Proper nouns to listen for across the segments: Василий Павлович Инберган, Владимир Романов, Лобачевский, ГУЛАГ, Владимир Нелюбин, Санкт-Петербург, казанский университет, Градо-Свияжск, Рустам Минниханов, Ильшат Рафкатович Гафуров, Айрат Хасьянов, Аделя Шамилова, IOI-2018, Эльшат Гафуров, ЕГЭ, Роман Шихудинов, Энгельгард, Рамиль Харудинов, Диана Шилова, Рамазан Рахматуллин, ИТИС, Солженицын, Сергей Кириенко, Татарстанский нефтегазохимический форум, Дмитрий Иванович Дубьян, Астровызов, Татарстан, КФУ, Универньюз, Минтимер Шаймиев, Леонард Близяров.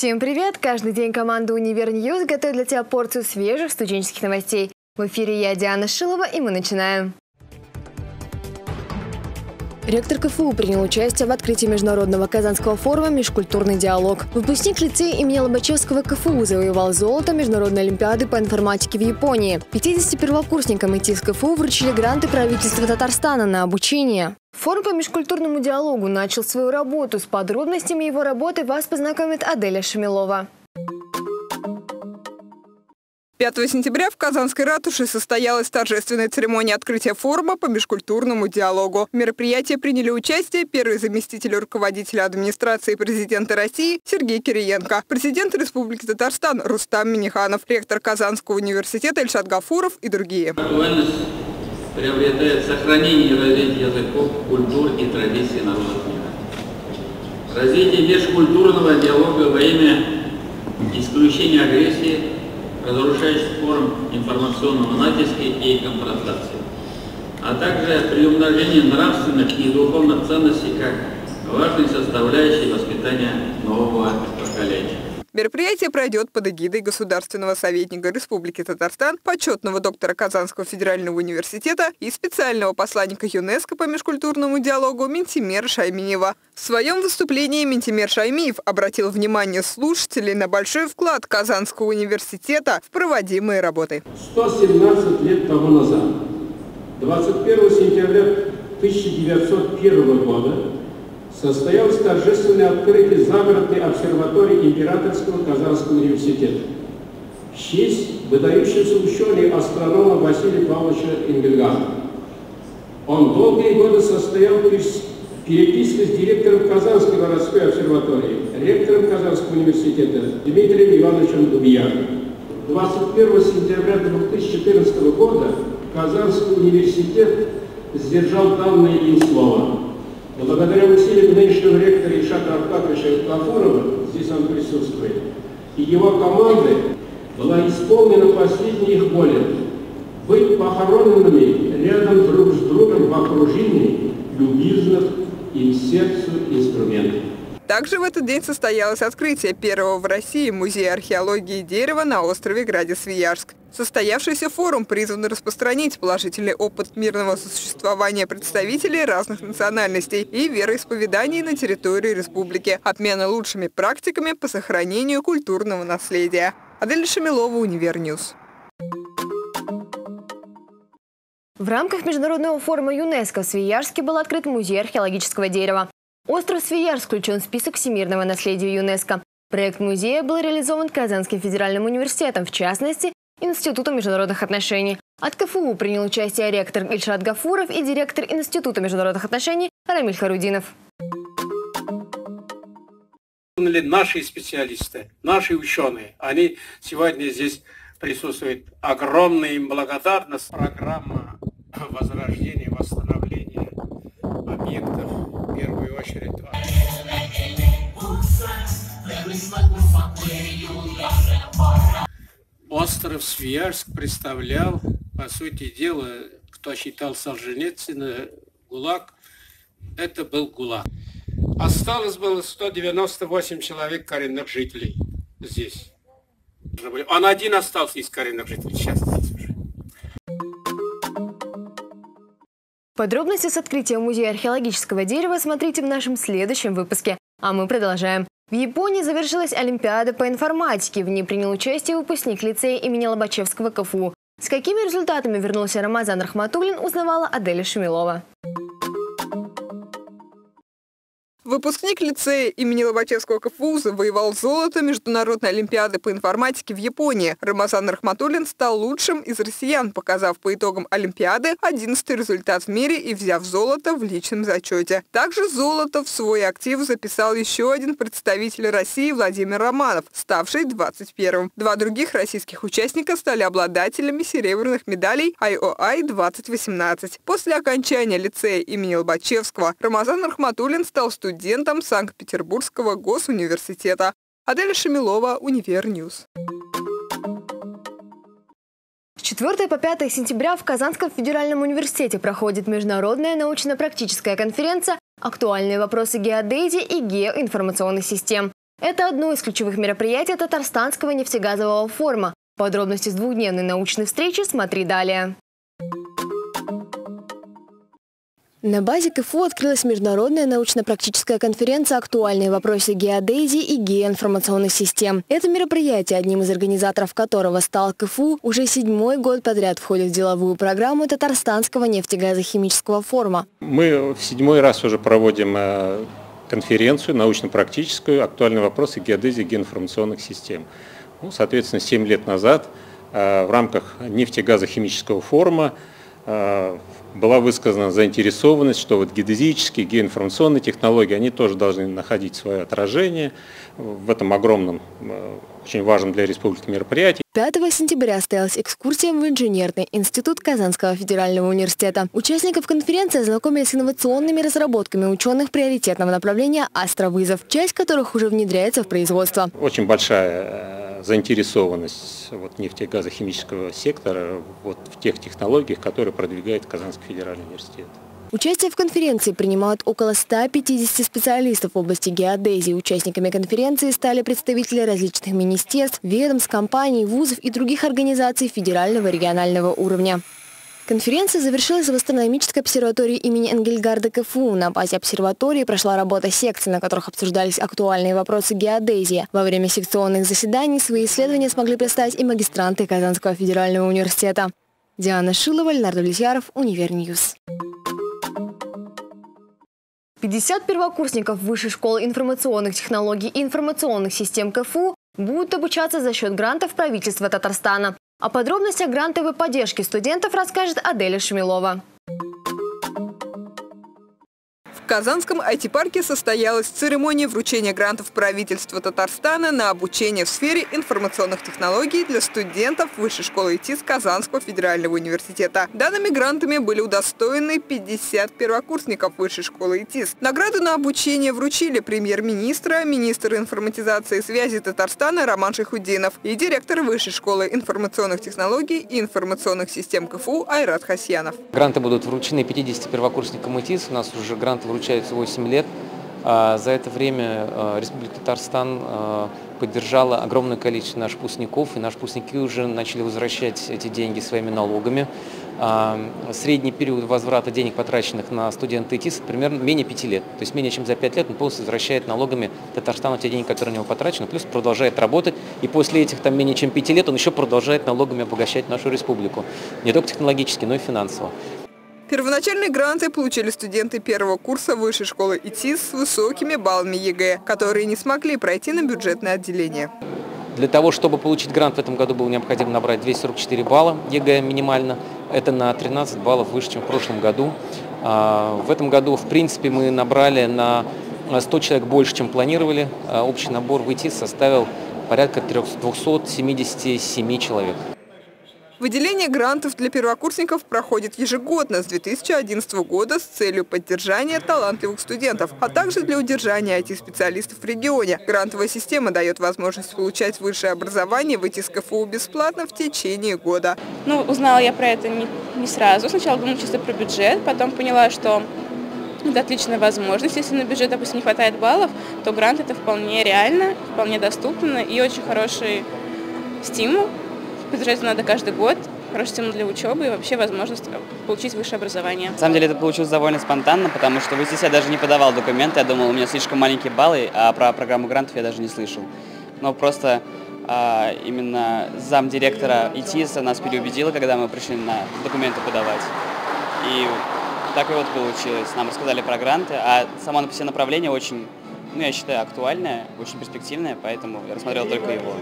Всем привет! Каждый день команда «Универ Ньюз» готовит для тебя порцию свежих студенческих новостей. В эфире я, Диана Шилова, и мы начинаем. Ректор КФУ принял участие в открытии международного казанского форума «Межкультурный диалог». Выпускник лицея имени Лобачевского КФУ завоевал золото международной олимпиады по информатике в Японии. 50 первокурсникам ИТИС КФУ вручили гранты правительства Татарстана на обучение. Форум по межкультурному диалогу начал свою работу. С подробностями его работы вас познакомит Аделя Шамилова. 5 сентября в Казанской ратуше состоялась торжественная церемония открытия форума по межкультурному диалогу. В мероприятии приняли участие первый заместитель руководителя администрации президента России Сергей Кириенко, президент Республики Татарстан Рустам Минниханов, ректор Казанского университета Эльшат Гафуров и другие. Актуальность приобретает сохранение и развитие языков, культур и традиций народов мира. Развитие межкультурного диалога во имя исключения агрессии, разрушающих форм информационного натиска и конфронтации, а также приумножение нравственных и духовных ценностей как важной составляющей воспитания нового поколения. Мероприятие пройдет под эгидой государственного советника Республики Татарстан, почетного доктора Казанского федерального университета и специального посланника ЮНЕСКО по межкультурному диалогу Минтимера Шаймиева. В своем выступлении Минтимер Шаймиев обратил внимание слушателей на большой вклад Казанского университета в проводимые работы. 117 лет тому назад, 21 сентября 1901 года, состоялось торжественное открытие загородной обсерватории Императорского Казанского университета в честь выдающегося ученого-астронома Василия Павловича Инбергана. Он долгие годы состоял переписке с директором Казанской городской обсерватории, ректором Казанского университета Дмитрием Ивановичем Дубьяном. 21 сентября 2014 года Казанский университет сдержал данные им слова. Благодаря усилиям нынешнего ректора Ильшата Рафкатовича Гафурова, здесь он присутствует, и его команды была исполнена последняя их воля быть похороненными рядом друг с другом в окружении любезных им сердцу инструментов. Также в этот день состоялось открытие первого в России музея археологии дерева на острове Градо-Свияжск. Состоявшийся форум призван распространить положительный опыт мирного сосуществования представителей разных национальностей и вероисповеданий на территории республики, обмена лучшими практиками по сохранению культурного наследия. Аделя Шамилова, Универньюз. В рамках международного форума ЮНЕСКО в Свияжске был открыт музей археологического дерева. Остров Свияжск включен в список всемирного наследия ЮНЕСКО. Проект музея был реализован Казанским федеральным университетом, в частности, Институтом международных отношений. От КФУ принял участие ректор Эльшат Гафуров и директор Института международных отношений Рамиль Харудинов. Наши специалисты, наши ученые, они сегодня здесь присутствуют. Огромная им благодарность. Программа возрождения, восстановления объектов в первую очередь. Остров Свияжск представлял, по сути дела, кто считал Солженицына, ГУЛАГ, это был ГУЛАГ. Осталось было 198 человек коренных жителей здесь. Он один остался из коренных жителей сейчас. Подробности с открытием музея археологического дерева смотрите в нашем следующем выпуске. А мы продолжаем. В Японии завершилась Олимпиада по информатике. В ней принял участие выпускник лицея имени Лобачевского КФУ. С какими результатами вернулся Рамазан Рахматуллин, узнавала Аделя Шамилова. Выпускник лицея имени Лобачевского КФУ завоевал золото Международной олимпиады по информатике в Японии. Рамазан Рахматуллин стал лучшим из россиян, показав по итогам Олимпиады 11-й результат в мире и взяв золото в личном зачете. Также золото в свой актив записал еще один представитель России Владимир Романов, ставший 21-м. Два других российских участника стали обладателями серебряных медалей IOI-2018. После окончания лицея имени Лобачевского Рамазан Рахматуллин стал студентом Санкт-Петербургского госуниверситета. Аделя Шамилова, Универньюз. С 4 по 5 сентября в Казанском федеральном университете проходит международная научно-практическая конференция «Актуальные вопросы геодезии и геоинформационных систем». Это одно из ключевых мероприятий Татарстанского нефтегазового форума. Подробности с двухдневной научной встречи смотри далее. На базе КФУ открылась международная научно-практическая конференция «Актуальные вопросы геодезии и геоинформационных систем». Это мероприятие, одним из организаторов которого стал КФУ, уже 7-й год подряд входит в деловую программу Татарстанского нефтегазохимического форума. Мы в 7-й раз уже проводим конференцию научно-практическую «Актуальные вопросы геодезии и геоинформационных систем». Ну, соответственно, 7 лет назад в рамках нефтегазохимического форума была высказана заинтересованность, что вот геодезические, геоинформационные технологии, они тоже должны находить свое отражение в этом огромном, очень важном для республики мероприятии. 5 сентября состоялась экскурсия в инженерный институт Казанского федерального университета. Участников конференции ознакомились с инновационными разработками ученых приоритетного направления «Астровызов», часть которых уже внедряется в производство. Очень большая заинтересованность нефтегазохимического сектора в тех технологиях, которые продвигает Казанский федеральный университет. Участие в конференции принимают около 150 специалистов в области геодезии. Участниками конференции стали представители различных министерств, ведомств, компаний, вузов и других организаций федерального и регионального уровня. Конференция завершилась в астрономической обсерватории имени Энгельгарда КФУ. На базе обсерватории прошла работа секций, на которых обсуждались актуальные вопросы геодезии. Во время секционных заседаний свои исследования смогли представить и магистранты Казанского федерального университета. Диана Шилова, Леонард Близяров, Универньюз. 50 первокурсников Высшей школы информационных технологий и информационных систем КФУ будут обучаться за счет грантов правительства Татарстана. О подробностях грантовой поддержки студентов расскажет Аделя Шамилова. В Казанском IT-парке состоялась церемония вручения грантов правительства Татарстана на обучение в сфере информационных технологий для студентов Высшей школы ИТИС Казанского федерального университета. Данными грантами были удостоены 50 первокурсников Высшей школы ИТИС. Награду на обучение вручили премьер-министра, министр информатизации и связи Татарстана Роман Шихудинов и директор Высшей школы информационных технологий и информационных систем КФУ Айрат Хасьянов. Гранты будут вручены 50 первокурсникам ИТИС. У нас уже гранты вручены. Получается, 8 лет. За это время Республика Татарстан поддержала огромное количество наших выпускников, и наши выпускники уже начали возвращать эти деньги своими налогами. Средний период возврата денег, потраченных на студента ИТИС, примерно менее 5 лет. То есть менее чем за 5 лет он полностью возвращает налогами Татарстану те деньги, которые у него потрачены, плюс продолжает работать. И после этих менее чем 5 лет он еще продолжает налогами обогащать нашу республику. Не только технологически, но и финансово. Первоначальные гранты получили студенты первого курса Высшей школы ИТИС с высокими баллами ЕГЭ, которые не смогли пройти на бюджетное отделение. Для того, чтобы получить грант в этом году, было необходимо набрать 244 балла ЕГЭ минимально. Это на 13 баллов выше, чем в прошлом году. В этом году, в принципе, мы набрали на 100 человек больше, чем планировали. Общий набор в ИТИС составил порядка 277 человек. Выделение грантов для первокурсников проходит ежегодно с 2011 года с целью поддержания талантливых студентов, а также для удержания IT-специалистов в регионе. Грантовая система дает возможность получать высшее образование в ИТИС КФУ бесплатно в течение года. Узнала я про это не сразу. Сначала думала чисто про бюджет, потом поняла, что это отличная возможность. Если на бюджет, допустим, не хватает баллов, то грант это вполне реально, вполне доступно и очень хороший стимул. Поддержать надо каждый год, хорошая тема для учебы и вообще возможность получить высшее образование. На самом деле это получилось довольно спонтанно, потому что в ИТИС я даже не подавал документы, я думал, у меня слишком маленькие баллы, а про программу грантов я даже не слышал. Но просто именно замдиректора ИТИСа нас переубедила, когда мы пришли на документы подавать. И так и вот получилось. Нам рассказали про гранты, а само все направление очень... я считаю, актуальная, очень перспективная, поэтому я рассмотрел только его.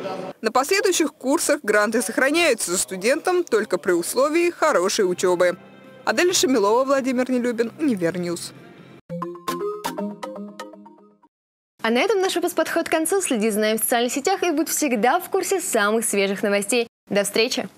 На последующих курсах гранты сохраняются за студентом только при условии хорошей учебы. Аделя Шамилова, Владимир Нелюбин, Универньюз. А на этом наш выпуск подходит к концу. Следи за нами в социальных сетях и будь всегда в курсе самых свежих новостей. До встречи!